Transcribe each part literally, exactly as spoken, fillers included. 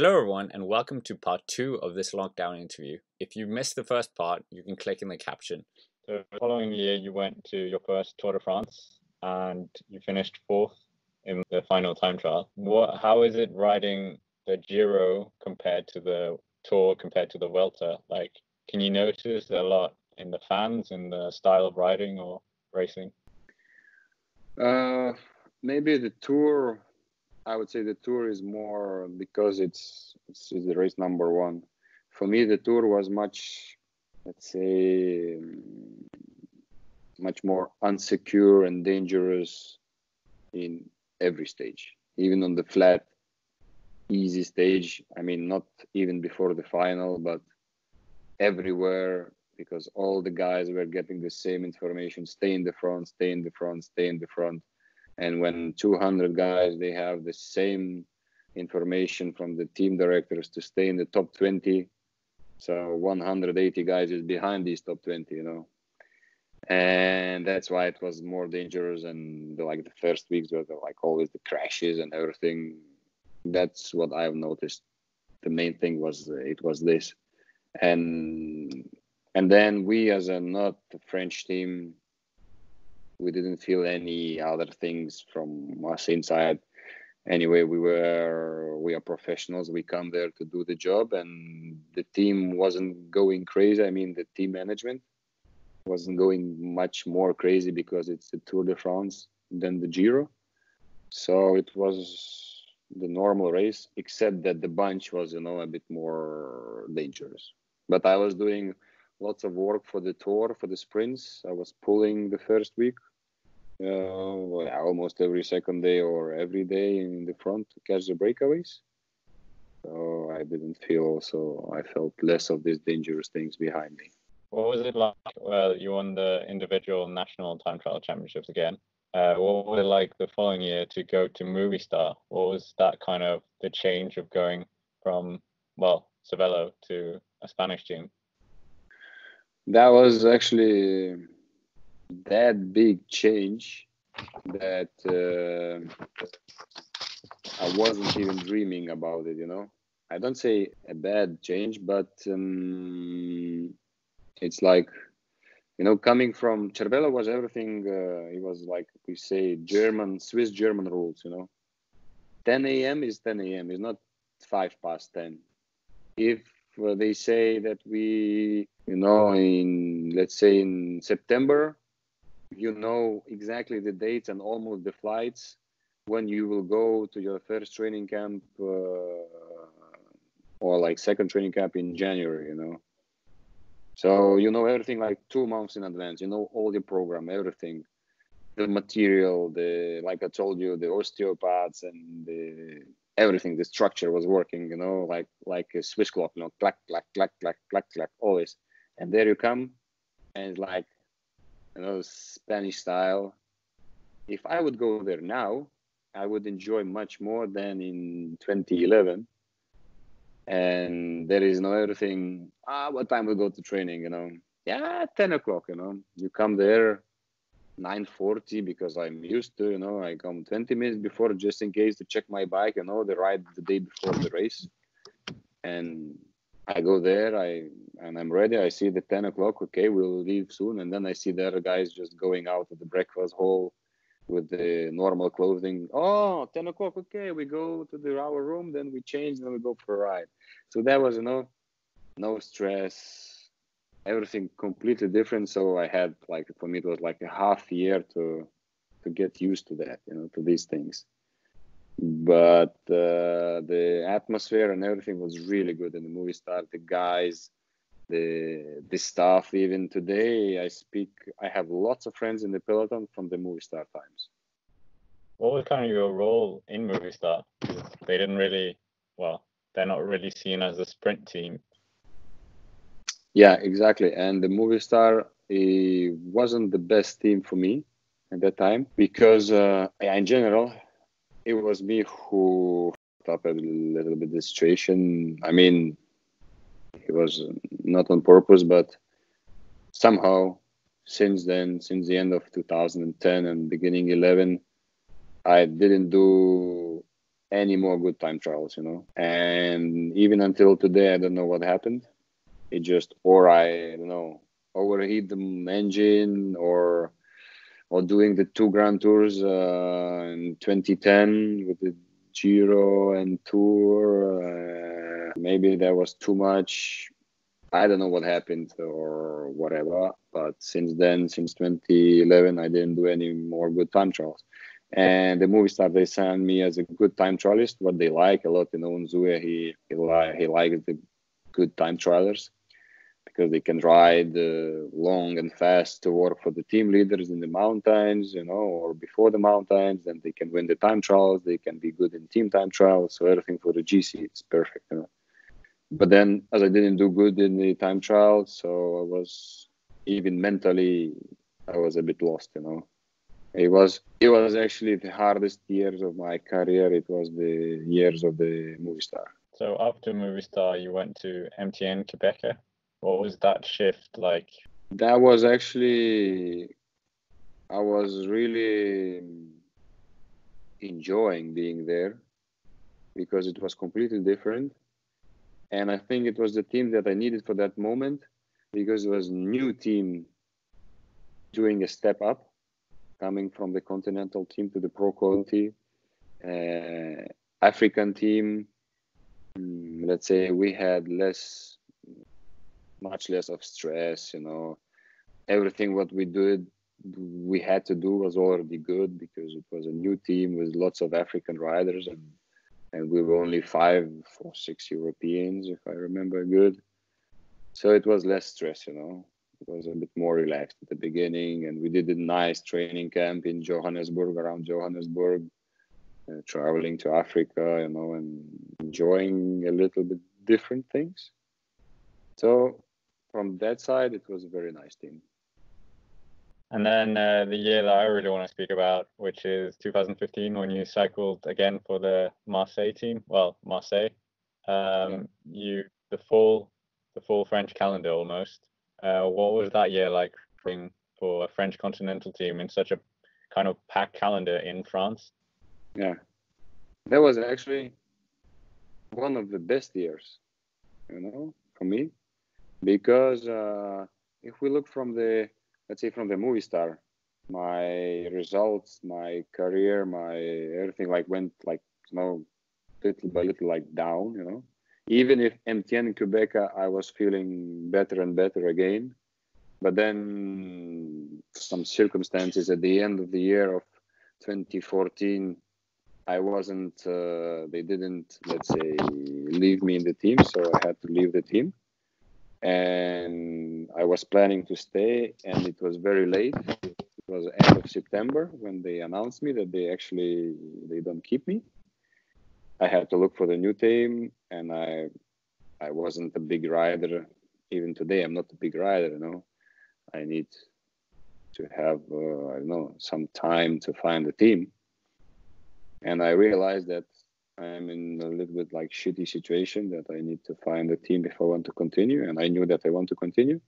Hello everyone and welcome to part two of this lockdown interview. If you missed the first part, you can click in the caption. So the following year you went to your first Tour de France and you finished fourth in the final time trial. What, how is it riding the Giro compared to the Tour, compared to the Vuelta? Like, can you notice a lot in the fans, in the style of riding or racing? Uh, maybe the Tour... I would say the Tour is more because it's, it's the race number one. For me, the Tour was much, let's say, much more insecure and dangerous in every stage, even on the flat, easy stage. I mean, not even before the final, but everywhere, because all the guys were getting the same information: stay in the front, stay in the front, stay in the front. And when two hundred guys, they have the same information from the team directors to stay in the top twenty. So one hundred eighty guys is behind these top twenty, you know. And that's why it was more dangerous. And the, like the first weeks were the, like always the crashes and everything. That's what I've noticed. The main thing was uh, it was this. And, and then we as a not French team, we didn't feel any other things from us inside. Anyway, we were, we are professionals. We come there to do the job, and the team wasn't going crazy. I mean, the team management wasn't going much more crazy because it's the Tour de France than the Giro. So it was the normal race, except that the bunch was, you know, a bit more dangerous. But I was doing lots of work for the Tour, for the sprints. I was pulling the first week. Uh, well, almost every second day or every day in the front to catch the breakaways. So I didn't feel also, I felt less of these dangerous things behind me. What was it like? Well, you won the individual national time trial championships again. Uh, what was it like the following year to go to Movistar? What was that kind of the change of going from, well, Cervelo to a Spanish team? That was actually that big change that uh, I wasn't even dreaming about it, you know. I don't say a bad change, but um, it's like, you know, coming from Cervelo was everything. Uh, it was like we say German, Swiss German rules, you know. ten a.m. is ten a.m. It's not five past ten. If Well, they say that we, you know, in, let's say in September, you know exactly the dates and almost the flights when you will go to your first training camp uh, or like second training camp in January, you know. So you know everything like two months in advance, you know, all the program, everything, the material, the, like I told you, the osteopaths and the... Everything, the structure was working, you know, like like a Swiss clock, you know, clack, clack, clack, clack, clack, clack, always. And there you come, and like, you know, Spanish style. If I would go there now, I would enjoy much more than in twenty eleven. And there is no everything, ah, what time we go to training, you know? Yeah, ten o'clock, you know? You come there nine forty because I'm used to, you know, I come twenty minutes before just in case to check my bike, you know, the ride the day before the race. And I go there, I and I'm ready. I see the ten o'clock, okay, we'll leave soon. And then I see the other guys just going out of the breakfast hall with the normal clothing. Oh, ten o'clock, okay, we go to the our room, then we change, then we go for a ride. So that was, you know, no stress. Everything completely different. So I had like, for me, it was like a half year to to get used to that, you know, to these things. But uh, the atmosphere and everything was really good in the Movistar. The guys, the the staff. Even today, I speak. I have lots of friends in the peloton from the Movistar times. What was kind of your role in Movistar? They didn't really. Well, they're not really seen as a sprint team. Yeah, exactly. And the Movistar it wasn't the best team for me at that time because, uh, in general, it was me who fucked up a little bit the situation. I mean, it was not on purpose, but somehow, since then, since the end of two thousand ten and beginning eleven, I didn't do any more good time trials, you know. And even until today, I don't know what happened. It just, or I, I don't know, overheat the engine, or or doing the two Grand Tours uh, in twenty ten with the Giro and Tour. Uh, maybe there was too much. I don't know what happened or whatever. But since then, since twenty eleven, I didn't do any more good time trials. And the Movistar, they signed me as a good time trialist, what they like a lot. You know, Unzué, he, he, li- he likes the good time trialers because they can ride uh, long and fast to work for the team leaders in the mountains, you know, or before the mountains, and they can win the time trials. They can be good in team time trials. So everything for the G C, it's perfect, you know. But then, as I didn't do good in the time trials, so I was, even mentally, I was a bit lost, you know. It was it was actually the hardest years of my career. It was the years of the Movistar. So after Movistar, you went to M T N Quebec. What was that shift like? That was actually, I was really enjoying being there because it was completely different. And I think it was the team that I needed for that moment because it was a new team doing a step up, coming from the continental team to the pro quality, uh, African team. Um, let's say we had less, much less of stress, you know. Everything what we did, we had to do was already good because it was a new team with lots of African riders, and, and we were only five or six Europeans, if I remember good. So it was less stress, you know. It was a bit more relaxed at the beginning, and we did a nice training camp in Johannesburg, around Johannesburg, uh, traveling to Africa, you know, and enjoying a little bit different things. So from that side, it was a very nice team. And then uh, the year that I really want to speak about, which is two thousand fifteen, when you cycled again for the Marseille team. Well, Marseille, um, yeah. you the full, the full French calendar almost. Uh, what was that year like for a French continental team in such a kind of packed calendar in France? Yeah, that was actually one of the best years, you know, for me, because uh, if we look from the, let's say from the Movistar, my results, my career, my everything like went like, you know, little by little like down, you know. Even if M T N Quebec, I was feeling better and better again. But then some circumstances at the end of the year of twenty fourteen, I wasn't, uh, they didn't, let's say, leave me in the team. So I had to leave the team. And I was planning to stay, and it was very late. It was the end of September when they announced me that they actually, they don't keep me. I had to look for the new team, and I I wasn't a big rider. Even today, I'm not a big rider, you know. I need to have, uh, I don't know, some time to find a team. And I realized that I'm in a little bit like shitty situation, that I need to find a team if I want to continue. And I knew that I want to continue.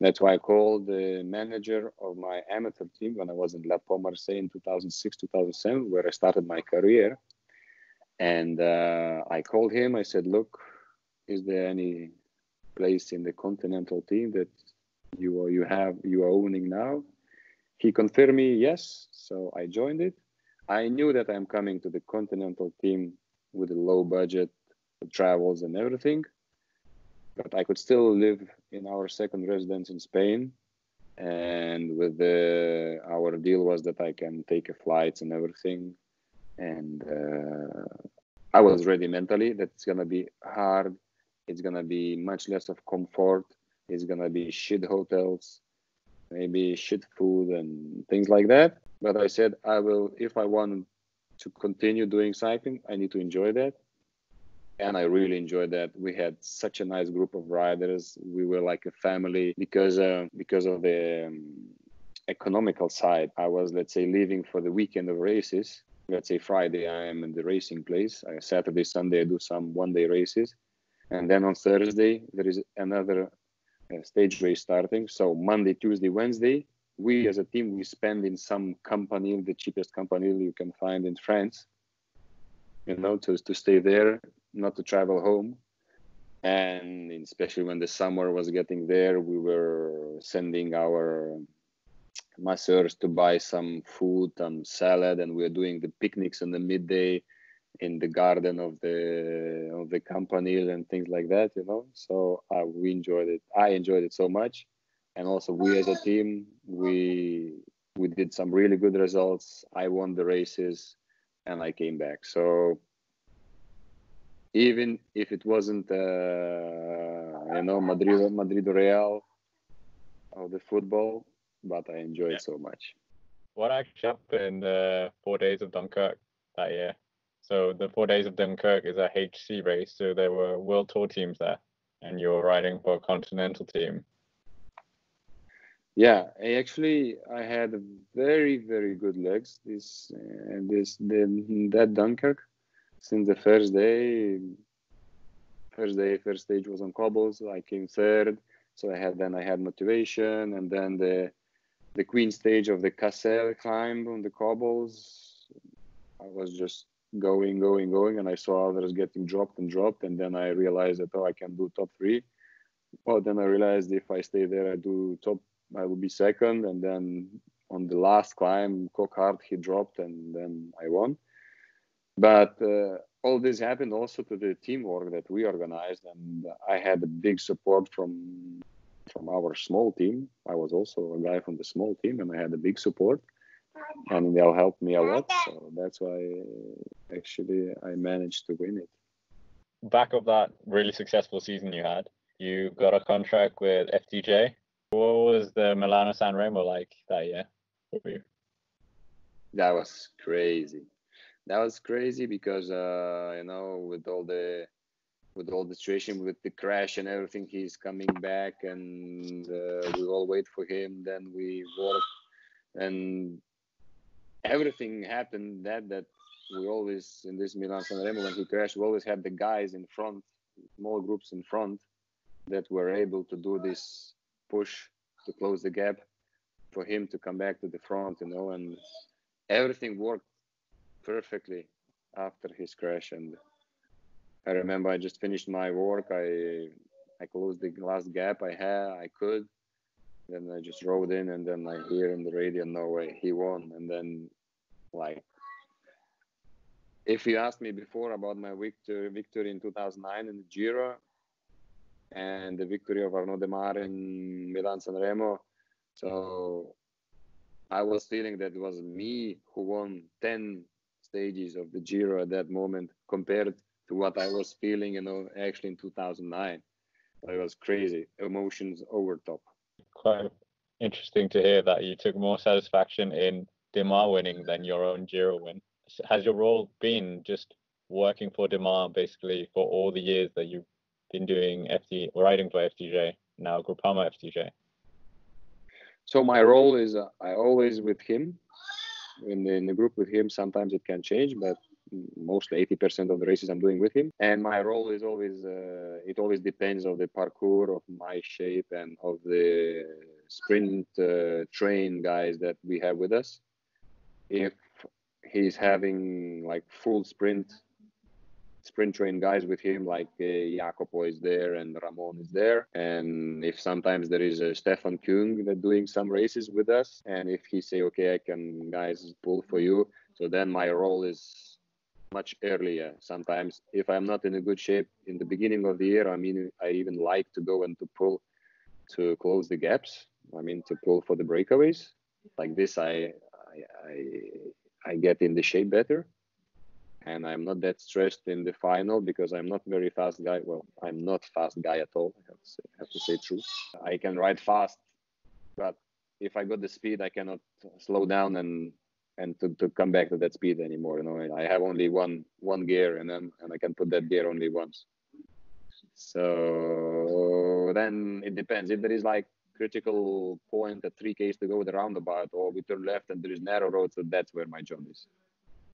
That's why I called the manager of my amateur team when I was in La Pau Marseille in two thousand six, two thousand seven, where I started my career. And uh, I called him. I said, look, is there any place in the continental team that you are, you have, you are owning now? He confirmed me, yes. So I joined it. I knew that I'm coming to the continental team with a low budget, travels and everything. But I could still live in our second residence in Spain. And with the, our deal was that I can take a flight and everything. And uh, I was ready mentally. That's going to be hard. It's going to be much less of comfort. It's going to be shit hotels, maybe shit food and things like that. But I said, I will, if I want to continue doing cycling, I need to enjoy that. And I really enjoyed that. We had such a nice group of riders. We were like a family because, uh, because of the um, economical side. I was, let's say, leaving for the weekend of races. Let's say Friday, I am in the racing place. I, Saturday, Sunday, I do some one-day races. And then on Thursday, there is another uh, stage race starting. So Monday, Tuesday, Wednesday, we as a team, we spend in some company, the cheapest company you can find in France. you know, to, to stay there, not to travel home. And especially when the summer was getting there, we were sending our masseurs to buy some food and salad, and we were doing the picnics in the midday in the garden of the of the campanile and things like that, you know. So uh, we enjoyed it. I enjoyed it so much, and also we as a team, we we did some really good results. I won the races, and I came back. So even if it wasn't, uh, you know, Madrid, Madrid Real or the football, but I enjoyed yeah. it so much. What actually happened in the Four Days of Dunkirk that year? So the Four Days of Dunkirk is a H C race, so there were World Tour teams there, and you were riding for a continental team. Yeah, I actually, I had very, very good legs this uh, this the, that Dunkirk. Since the first day, first day, first stage was on cobbles. I came third, so I had then I had motivation, and then the the queen stage of the Cassel climb on the cobbles. I was just going, going, going, and I saw others getting dropped and dropped, and then I realized that oh, I can do top three. Well, then I realized if I stay there, I do top, I will be second, and then on the last climb, Cockhardt he dropped, and then I won. But uh, all this happened also to the teamwork that we organized, and I had a big support from from our small team. I was also a guy from the small team, and I had a big support, and they all helped me a lot. So that's why actually I managed to win it. Back of that really successful season you had, you got a contract with F D J. What was the Milano San Remo like that year for you? That was crazy. That was crazy because, uh, you know, with all the with all the situation, with the crash and everything, he's coming back, and uh, we all wait for him. Then we work, and everything happened that that we always, in this Milano San Remo, when he crashed, we always had the guys in front, small groups in front, that were able to do this push to close the gap for him to come back to the front, you know, and everything worked perfectly after his crash. And I remember I just finished my work, I I closed the last gap I had, I could, then I just rode in, and then I hear in the radio, no way, he won. And then, like, if you asked me before about my victory, victory in two thousand nine in the Giro and the victory of Arnaud Démare in Milan San Remo, so I was feeling that it was me who won ten stages of the Giro at that moment, compared to what I was feeling, you know, actually in two thousand nine. It was crazy, emotions over top. Quite interesting to hear that you took more satisfaction in Démare winning than your own Giro win. Has your role been just working for Démare basically for all the years that you've been doing F D, riding for F D J, now Groupama-F D J? So my role is uh, I always with him. In the, in the group with him, sometimes it can change, but mostly eighty percent of the races I'm doing with him. And my role is always, uh, it always depends on the parkour, of my shape, and of the sprint uh, train guys that we have with us. If he's having like full sprint, sprint train guys with him, like uh, Jacopo is there and Ramon is there. And if sometimes there is a Stefan Kung that doing some races with us, and if he say, okay, I can guys pull for you. So then my role is much earlier. Sometimes if I'm not in a good shape in the beginning of the year, I mean, I even like to go and to pull to close the gaps. I mean, to pull for the breakaways like this, I, I, I, I get in the shape better. And I'm not that stressed in the final because I'm not very fast guy. Well, I'm not fast guy at all. I have to say, have to say true. I can ride fast, but if I got the speed, I cannot slow down and and to, to come back to that speed anymore. You know, I have only one one gear, and then and I can put that gear only once. So then it depends. If there is like critical point at three Ks to go with the roundabout, or we turn left and there is narrow road, so that's where my job is.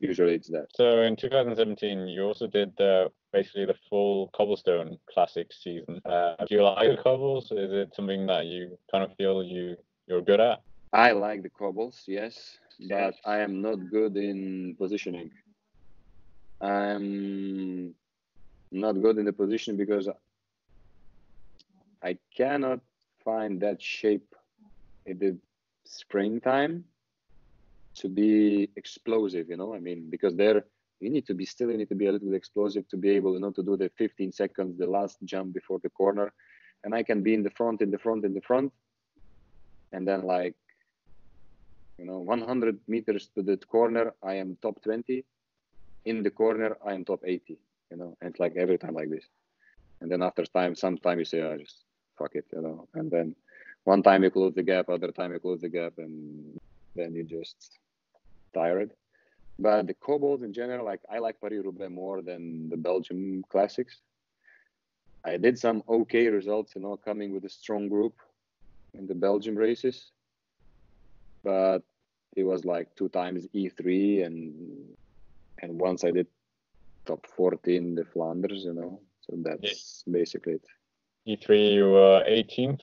Usually it's that. So in two thousand seventeen, you also did the basically the full cobblestone classic season. Uh, do you like the cobbles? Is it something that you kind of feel you, you're good at? I like the cobbles, yes, but I am not good in positioning. I'm not good in the position because I cannot find that shape in the springtime to be explosive, you know, I mean, because there you need to be still, you need to be a little bit explosive to be able, you know, to do the fifteen seconds, the last jump before the corner. And I can be in the front, in the front, in the front. And then like, you know, one hundred meters to the corner, I am top twenty. In the corner, I am top eighty, you know, and like every time like this. And then after time, sometime you say, oh, just fuck it, you know. And then one time you close the gap, other time you close the gap, and then you just tired. But the cobalt in general, like I like Paris-Roubaix more than the Belgium classics. I did some okay results, you know, coming with a strong group in the Belgium races. But it was like two times E three, and and once I did top fourteen the Flanders, you know. So that's yeah. basically it. E three, you were eighteenth?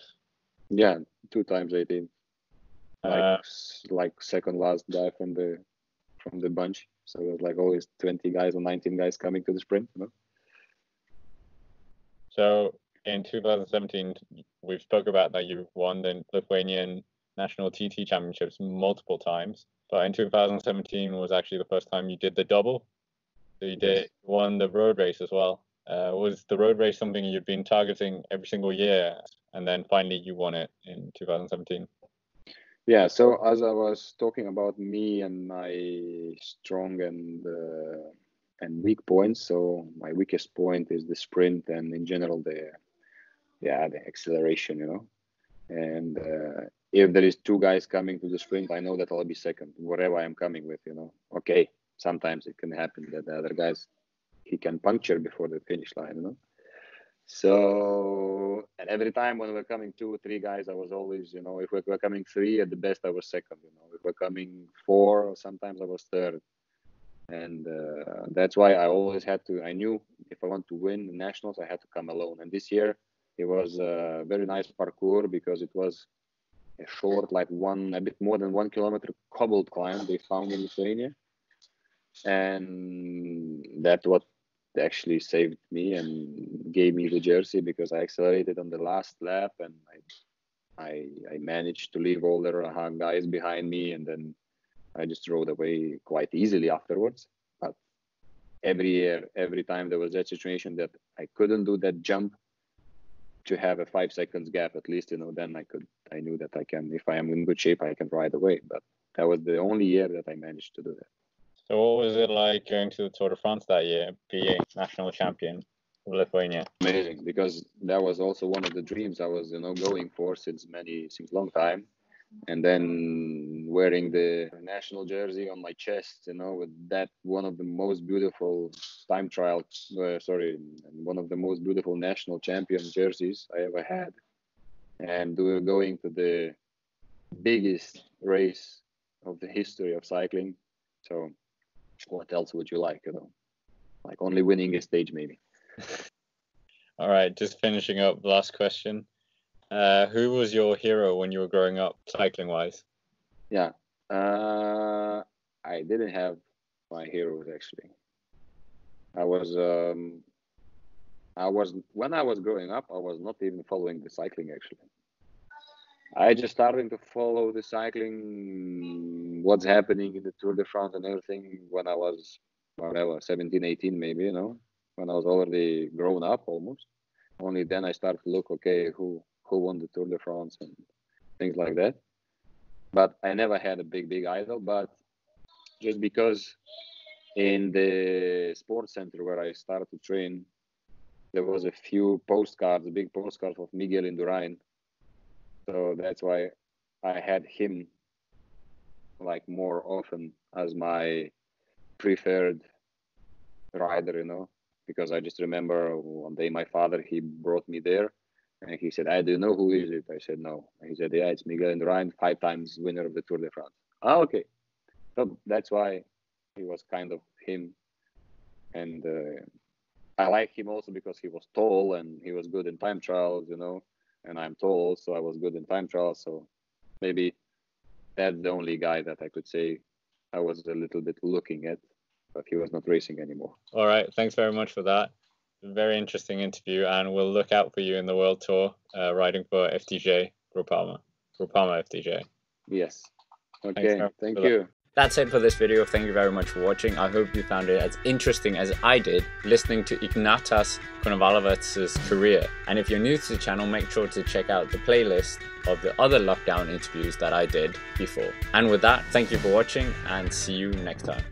Yeah, two times eighteenth. Like, uh, like second last guy from the from the bunch. So it was like always twenty guys or nineteen guys coming to the sprint, you know. So in two thousand seventeen, we've spoke about that you've won the Lithuanian National T T Championships multiple times, but in two thousand seventeen was actually the first time you did the double. So you did won the road race as well. Uh, was the road race something you'd been targeting every single year, and then finally you won it in two thousand seventeen? Yeah, so as I was talking about me and my strong and uh, and weak points, so my weakest point is the sprint and in general the yeah the acceleration, you know. And uh, if there is two guys coming to the sprint, I know that I'll be second, wherever I'm coming with, you know. Okay, sometimes it can happen that the other guys, he can puncture before the finish line, you know. So, and every time when we're coming two or three guys, I was always, you know, if we were coming three, at the best, I was second, you know. If we're coming four, sometimes I was third. And uh, that's why I always had to, I knew if I want to win the nationals, I had to come alone. And this year, it was a very nice parkour because it was a short, like one, a bit more than one kilometer cobbled climb they found in Lithuania. And that what actually saved me and gave me the jersey because I accelerated on the last lap and I, I, I managed to leave all the guys behind me. And then I just rode away quite easily afterwards. But every year, every time there was that situation that I couldn't do that jump, to have a five seconds gap at least, you know, then I could, I knew that I can, if I am in good shape, I can ride away. But that was the only year that I managed to do that. So what was it like going to the Tour de France that year, being national champion of Lithuania? Amazing, because that was also one of the dreams I was, you know, going for since many, since long time. And then wearing the national jersey on my chest, you know, with that one of the most beautiful time trial, uh, sorry, one of the most beautiful national champion jerseys I ever had. And we were going to the biggest race of the history of cycling. So what else would you like, you know? Like only winning a stage, maybe. All right, just finishing up, last question. Uh, who was your hero when you were growing up, cycling-wise? Yeah, uh, I didn't have my heroes actually. I was, um, I was when I was growing up, I was not even following the cycling actually. I just started to follow the cycling, what's happening in the Tour de France and everything when I was whatever seventeen, eighteen maybe, you know, when I was already grown up almost. Only then I started to look, okay, who. who won the Tour de France and things like that. But I never had a big, big idol, but just because in the sports center where I started to train, there was a few postcards, a big postcard of Miguel Indurain. So that's why I had him like more often as my preferred rider, you know, because I just remember one day my father, he brought me there. And he said, I do know who is it. I said, no. And he said, yeah, it's Miguel Indurain, five times winner of the Tour de France. Ah, okay. So that's why he was kind of him. And uh, I like him also because he was tall and he was good in time trials, you know. And I'm tall, so I was good in time trials. So maybe that's the only guy that I could say I was a little bit looking at. but he was not racing anymore. All right, thanks very much for that. Very interesting interview, and we'll look out for you in the World Tour, uh, riding for F D J Groupama, Groupama F D J. Yes. Okay, thank you. That. That's it for this video. Thank you very much for watching. I hope you found it as interesting as I did listening to Ignatas Konovalovas' career. And if you're new to the channel, make sure to check out the playlist of the other lockdown interviews that I did before. And with that, thank you for watching and see you next time.